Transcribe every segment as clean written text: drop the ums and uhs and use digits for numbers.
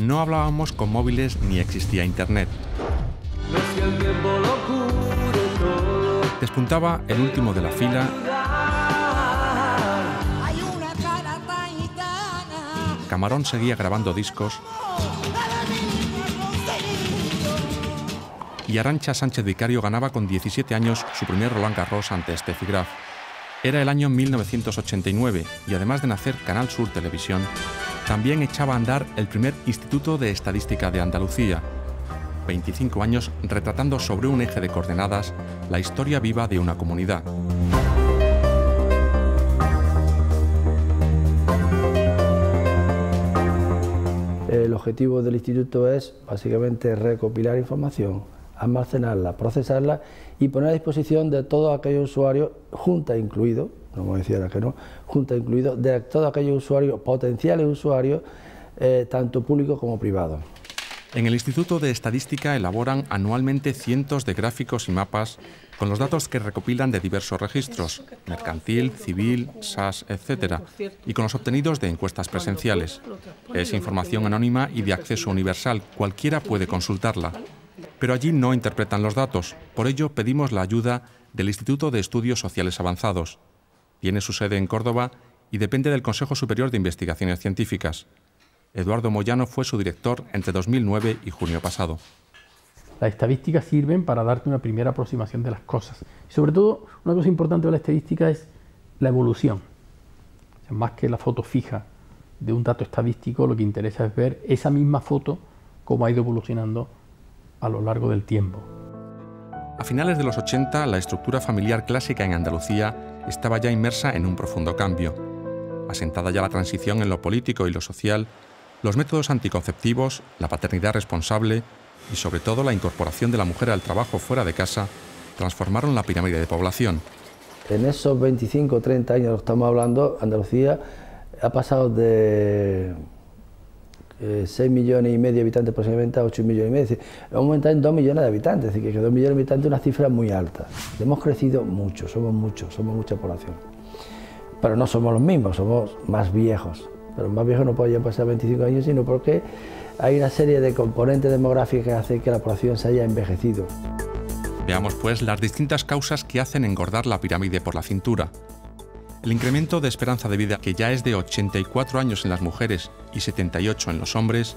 no hablábamos con móviles ni existía internet. Despuntaba el último de la fila . Camarón seguía grabando discos y Arancha Sánchez Vicario ganaba con 17 años su primer Roland Garros ante Steffi Graf. Era el año 1989 y además de nacer Canal Sur Televisión, también echaba a andar el primer Instituto de Estadística de Andalucía. 25 años retratando sobre un eje de coordenadas la historia viva de una comunidad. El objetivo del instituto es básicamente recopilar información, almacenarla, procesarla y poner a disposición de todos aquellos usuarios, junta incluido, no me decía que no, junta incluido, de todos aquellos usuarios, potenciales usuarios, tanto públicos como privados. En el Instituto de Estadística elaboran anualmente cientos de gráficos y mapas con los datos que recopilan de diversos registros, mercantil, civil, SAS, etc., y con los obtenidos de encuestas presenciales. Es información anónima y de acceso universal, cualquiera puede consultarla. Pero allí no interpretan los datos, por ello pedimos la ayuda del Instituto de Estudios Sociales Avanzados. Tiene su sede en Córdoba y depende del Consejo Superior de Investigaciones Científicas. Eduardo Moyano fue su director entre 2009 y junio pasado. Las estadísticas sirven para darte una primera aproximación de las cosas. Y sobre todo, una cosa importante de la estadística es la evolución. O sea, más que la foto fija de un dato estadístico, lo que interesa es ver esa misma foto cómo ha ido evolucionando a lo largo del tiempo. A finales de los 80, la estructura familiar clásica en Andalucía estaba ya inmersa en un profundo cambio. Asentada ya la transición en lo político y lo social, los métodos anticonceptivos, la paternidad responsable y sobre todo la incorporación de la mujer al trabajo fuera de casa transformaron la pirámide de población. En esos 25 o 30 años que estamos hablando, Andalucía ha pasado de 6,5 millones de habitantes aproximadamente a 8,5 millones. Es decir, hemos aumentado en 2 millones de habitantes, es decir, que 2 millones de habitantes es una cifra muy alta. Hemos crecido mucho, somos mucha población. Pero no somos los mismos, somos más viejos. Pero más viejos no podían pasar 25 años, sino porque hay una serie de componentes demográficos que hacen que la población se haya envejecido. Veamos pues las distintas causas que hacen engordar la pirámide por la cintura. El incremento de esperanza de vida, que ya es de 84 años en las mujeres y 78 en los hombres.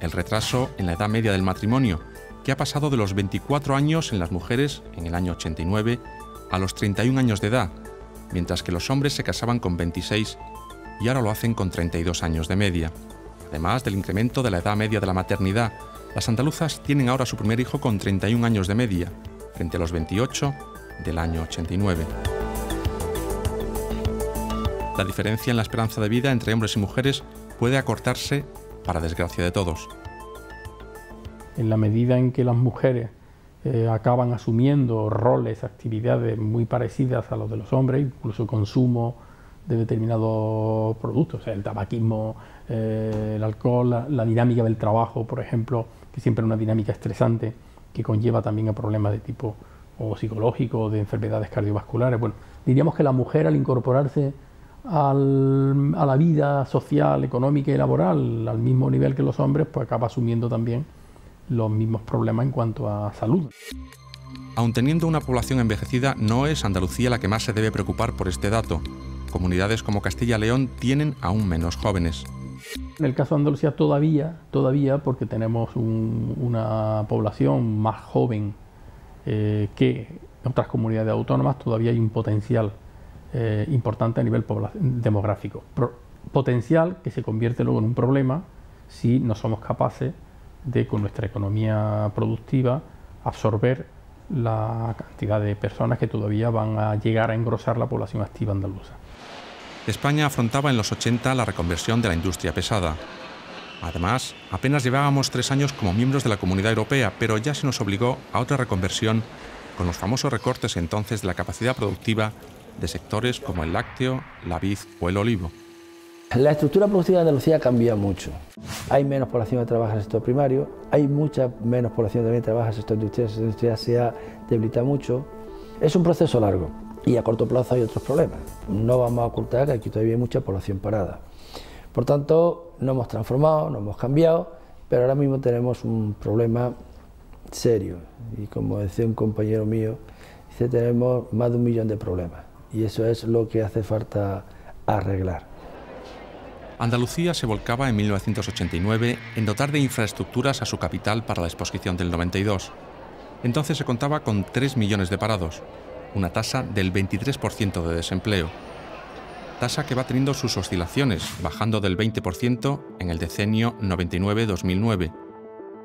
El retraso en la edad media del matrimonio, que ha pasado de los 24 años en las mujeres en el año 89 a los 31 años de edad, mientras que los hombres se casaban con 26 y ahora lo hacen con 32 años de media. Además del incremento de la edad media de la maternidad, las andaluzas tienen ahora su primer hijo con 31 años de media, frente a los 28 del año 89. La diferencia en la esperanza de vida entre hombres y mujeres puede acortarse, para desgracia de todos. En la medida en que las mujeres acaban asumiendo roles, actividades muy parecidas a los de los hombres, incluso consumo de determinados productos, o sea, el tabaquismo, el alcohol, la dinámica del trabajo, por ejemplo, que siempre es una dinámica estresante que conlleva también a problemas de tipo o psicológico o de enfermedades cardiovasculares. Bueno, diríamos que la mujer al incorporarse a la vida social, económica y laboral al mismo nivel que los hombres, pues acaba asumiendo también los mismos problemas en cuanto a salud. Aun teniendo una población envejecida, no es Andalucía la que más se debe preocupar por este dato. Comunidades como Castilla y León tienen aún menos jóvenes. En el caso de Andalucía todavía porque tenemos una población más joven que en otras comunidades autónomas, todavía hay un potencial importante a nivel demográfico. Potencial que se convierte luego en un problema si no somos capaces de, con nuestra economía productiva, absorber la cantidad de personas que todavía van a llegar a engrosar la población activa andaluza. España afrontaba en los 80 la reconversión de la industria pesada. Además, apenas llevábamos 3 años como miembros de la Comunidad Europea, pero ya se nos obligó a otra reconversión con los famosos recortes entonces de la capacidad productiva de sectores como el lácteo, la vid o el olivo. La estructura productiva de Andalucía cambia mucho. Hay menos población que trabaja en el sector primario, hay mucha menos población también que trabaja en el sector industrial, se ha debilitado mucho. Es un proceso largo y a corto plazo hay otros problemas. No vamos a ocultar que aquí todavía hay mucha población parada. Por tanto, no hemos transformado, no hemos cambiado, pero ahora mismo tenemos un problema serio. Y como decía un compañero mío, dice, tenemos más de 1 millón de problemas. Y eso es lo que hace falta arreglar. Andalucía se volcaba en 1989 en dotar de infraestructuras a su capital para la exposición del 92. Entonces se contaba con 3 millones de parados, una tasa del 23% de desempleo. Tasa que va teniendo sus oscilaciones, bajando del 20% en el decenio 99-2009.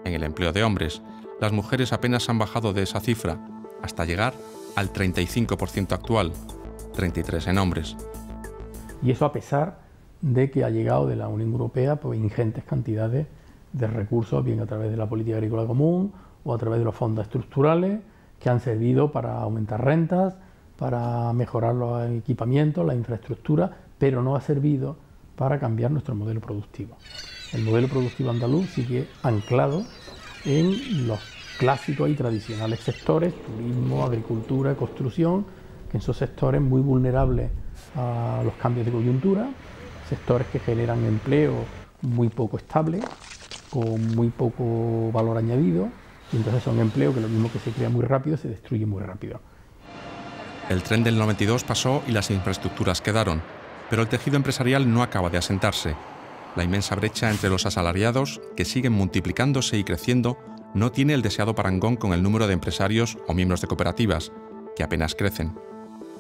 En el empleo de hombres, las mujeres apenas han bajado de esa cifra, hasta llegar al 35% actual, 33% en hombres. Y eso a pesar de que ha llegado de la Unión Europea pues, ingentes cantidades de recursos, bien a través de la política agrícola común o a través de los fondos estructurales, que han servido para aumentar rentas, para mejorar los equipamientos, la infraestructura, pero no ha servido para cambiar nuestro modelo productivo. El modelo productivo andaluz sigue anclado en los clásicos y tradicionales sectores, turismo, agricultura, construcción, que son sectores muy vulnerables a los cambios de coyuntura, sectores que generan empleo muy poco estable, con muy poco valor añadido, y entonces son empleos que lo mismo que se crea muy rápido, se destruye muy rápido. El tren del 92 pasó y las infraestructuras quedaron, pero el tejido empresarial no acaba de asentarse. La inmensa brecha entre los asalariados, que siguen multiplicándose y creciendo, no tiene el deseado parangón con el número de empresarios o miembros de cooperativas, que apenas crecen.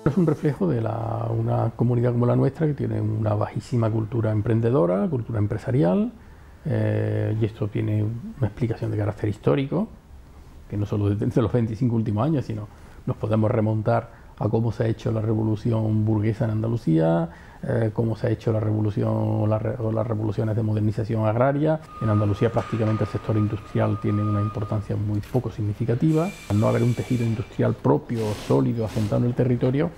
Es un reflejo de una comunidad como la nuestra, que tiene una bajísima cultura emprendedora, cultura empresarial, y esto tiene una explicación de carácter histórico, que no solo desde los 25 últimos años, sino nos podemos remontar a cómo se ha hecho la revolución burguesa en Andalucía, cómo se ha hecho la revolución o las revoluciones de modernización agraria. En Andalucía prácticamente el sector industrial tiene una importancia muy poco significativa. Al no haber un tejido industrial propio, sólido, asentado en el territorio,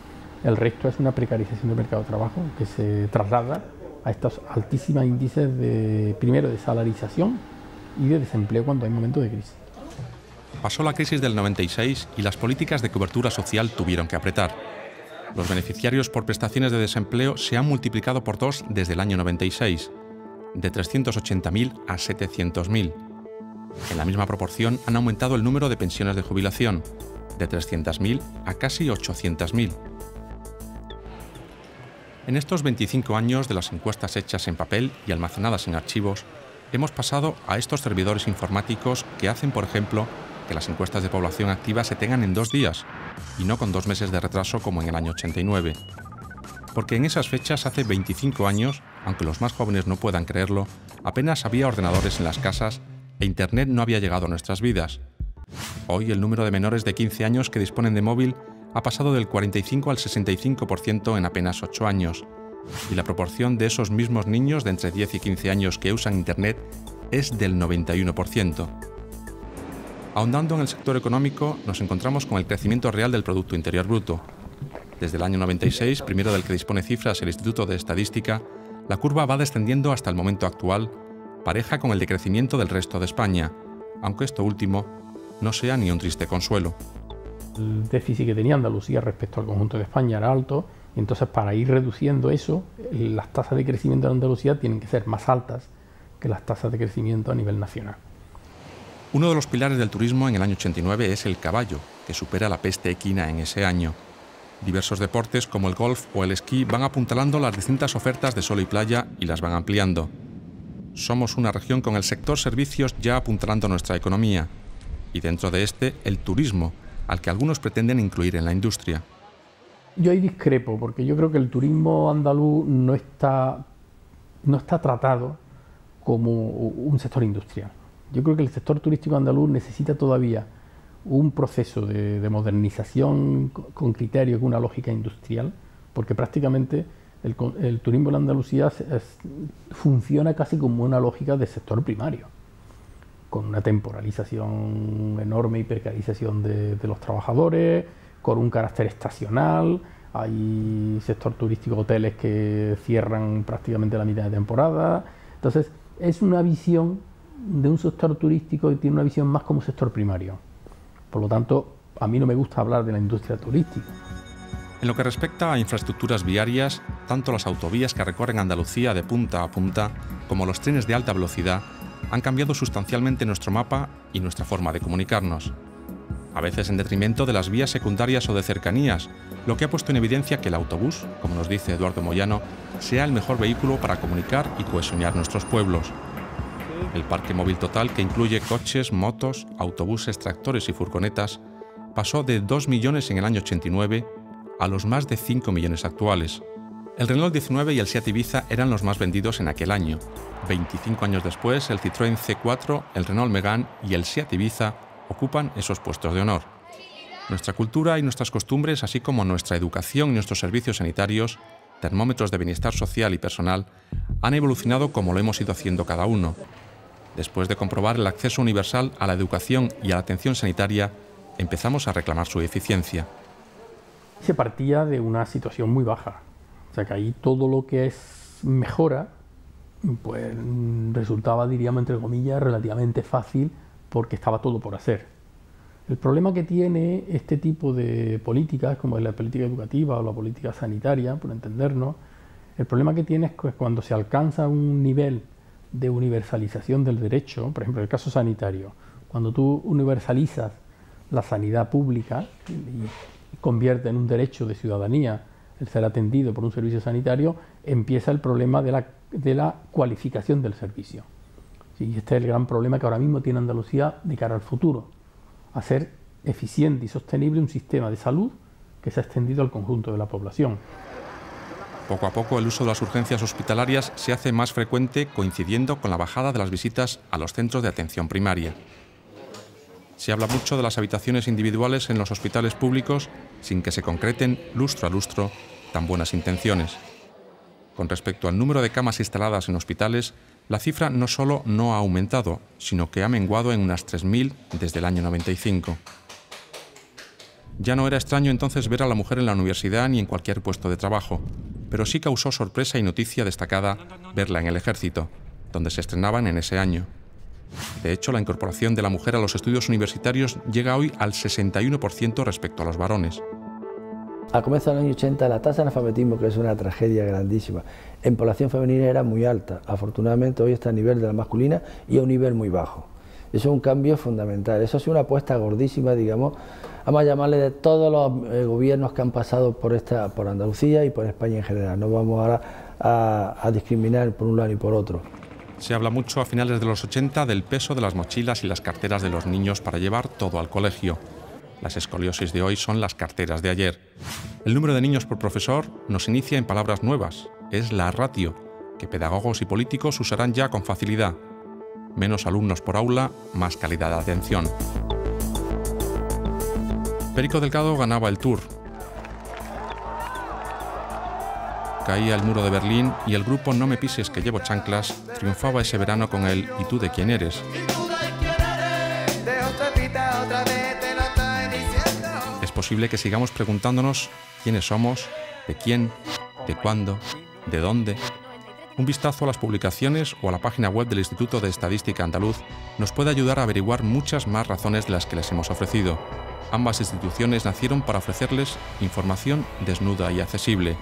el resto es una precarización del mercado de trabajo que se traslada a estos altísimos índices de, primero, de salarización y de desempleo cuando hay momentos de crisis. Pasó la crisis del 96 y las políticas de cobertura social tuvieron que apretar. Los beneficiarios por prestaciones de desempleo se han multiplicado por 2 desde el año 96, de 380.000 a 700.000. En la misma proporción han aumentado el número de pensiones de jubilación, de 300.000 a casi 800.000. En estos 25 años de las encuestas hechas en papel y almacenadas en archivos, hemos pasado a estos servidores informáticos que hacen, por ejemplo, que las encuestas de población activa se tengan en 2 días y no con 2 meses de retraso como en el año 89. Porque en esas fechas, hace 25 años, aunque los más jóvenes no puedan creerlo, apenas había ordenadores en las casas e Internet no había llegado a nuestras vidas. Hoy el número de menores de 15 años que disponen de móvil ha pasado del 45 al 65% en apenas 8 años. Y la proporción de esos mismos niños de entre 10 y 15 años que usan Internet es del 91%. Ahondando en el sector económico, nos encontramos con el crecimiento real del Producto Interior Bruto. Desde el año 96, primero del que dispone cifras el Instituto de Estadística, la curva va descendiendo hasta el momento actual, pareja con el decrecimiento del resto de España, aunque esto último no sea ni un triste consuelo. El déficit que tenía Andalucía respecto al conjunto de España era alto, y entonces para ir reduciendo eso, las tasas de crecimiento de Andalucía tienen que ser más altas que las tasas de crecimiento a nivel nacional. Uno de los pilares del turismo en el año 89 es el caballo, que supera la peste equina en ese año. Diversos deportes como el golf o el esquí van apuntalando las distintas ofertas de sol y playa y las van ampliando. Somos una región con el sector servicios ya apuntalando nuestra economía, y dentro de este, el turismo, al que algunos pretenden incluir en la industria. Yo ahí discrepo, porque yo creo que el turismo andaluz no está tratado como un sector industrial. Yo creo que el sector turístico andaluz necesita todavía un proceso de modernización con criterio, con una lógica industrial, porque prácticamente el turismo en Andalucía funciona casi como una lógica del sector primario, con una temporalización enorme y precarización de los trabajadores, con un carácter estacional. Hay sector turístico, hoteles que cierran prácticamente la mitad de temporada. Entonces, es una visión de un sector turístico que tiene una visión más como sector primario. Por lo tanto, a mí no me gusta hablar de la industria turística. En lo que respecta a infraestructuras viarias, tanto las autovías que recorren Andalucía de punta a punta como los trenes de alta velocidad han cambiado sustancialmente nuestro mapa y nuestra forma de comunicarnos, a veces en detrimento de las vías secundarias o de cercanías, lo que ha puesto en evidencia que el autobús, como nos dice Eduardo Moyano, sea el mejor vehículo para comunicar y cohesionar nuestros pueblos. El parque móvil total, que incluye coches, motos, autobuses, tractores y furgonetas, pasó de 2 millones en el año 89 a los más de 5 millones actuales. El Renault 19 y el SEAT Ibiza eran los más vendidos en aquel año. 25 años después, el Citroën C4, el Renault Megán y el SEAT Ibiza ocupan esos puestos de honor. Nuestra cultura y nuestras costumbres, así como nuestra educación y nuestros servicios sanitarios, termómetros de bienestar social y personal, han evolucionado como lo hemos ido haciendo cada uno. Después de comprobar el acceso universal a la educación y a la atención sanitaria, empezamos a reclamar su eficiencia. Se partía de una situación muy baja, o sea que ahí todo lo que es mejora, pues resultaba, diríamos entre comillas, relativamente fácil, porque estaba todo por hacer. El problema que tiene este tipo de políticas, como es la política educativa o la política sanitaria, por entendernos, el problema que tiene es que cuando se alcanza un nivel de universalización del derecho, por ejemplo, en el caso sanitario, cuando tú universalizas la sanidad pública y convierte en un derecho de ciudadanía el ser atendido por un servicio sanitario, empieza el problema de la cualificación del servicio. Y este es el gran problema que ahora mismo tiene Andalucía de cara al futuro, hacer eficiente y sostenible un sistema de salud que se ha extendido al conjunto de la población. Poco a poco el uso de las urgencias hospitalarias se hace más frecuente, coincidiendo con la bajada de las visitas a los centros de atención primaria. Se habla mucho de las habitaciones individuales en los hospitales públicos sin que se concreten, lustro a lustro, tan buenas intenciones. Con respecto al número de camas instaladas en hospitales, la cifra no solo no ha aumentado, sino que ha menguado en unas 3.000 desde el año 95. Ya no era extraño entonces ver a la mujer en la universidad ni en cualquier puesto de trabajo, pero sí causó sorpresa y noticia destacada verla en el Ejército, donde se estrenaban en ese año. De hecho, la incorporación de la mujer a los estudios universitarios llega hoy al 61% respecto a los varones. Al comienzo del año 80, la tasa de analfabetismo, que es una tragedia grandísima, en población femenina era muy alta. Afortunadamente hoy está a nivel de la masculina y a un nivel muy bajo. Eso es un cambio fundamental, eso es una apuesta gordísima, digamos, vamos a llamarle, de todos los gobiernos que han pasado por Andalucía y por España en general. No vamos ahora a discriminar por un lado y por otro. Se habla mucho a finales de los 80 del peso de las mochilas y las carteras de los niños para llevar todo al colegio. Las escoliosis de hoy son las carteras de ayer. El número de niños por profesor nos inicia en palabras nuevas. Es la ratio, que pedagogos y políticos usarán ya con facilidad. Menos alumnos por aula, más calidad de atención. Perico Delgado ganaba el Tour. Caía el muro de Berlín y el grupo No me pises que llevo chanclas triunfaba ese verano con el ¿Y tú de quién eres? Es posible que sigamos preguntándonos quiénes somos, de quién, de cuándo, de dónde. Un vistazo a las publicaciones o a la página web del Instituto de Estadística Andaluz nos puede ayudar a averiguar muchas más razones de las que les hemos ofrecido. Ambas instituciones nacieron para ofrecerles información desnuda y accesible.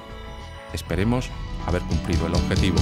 Esperemos haber cumplido el objetivo.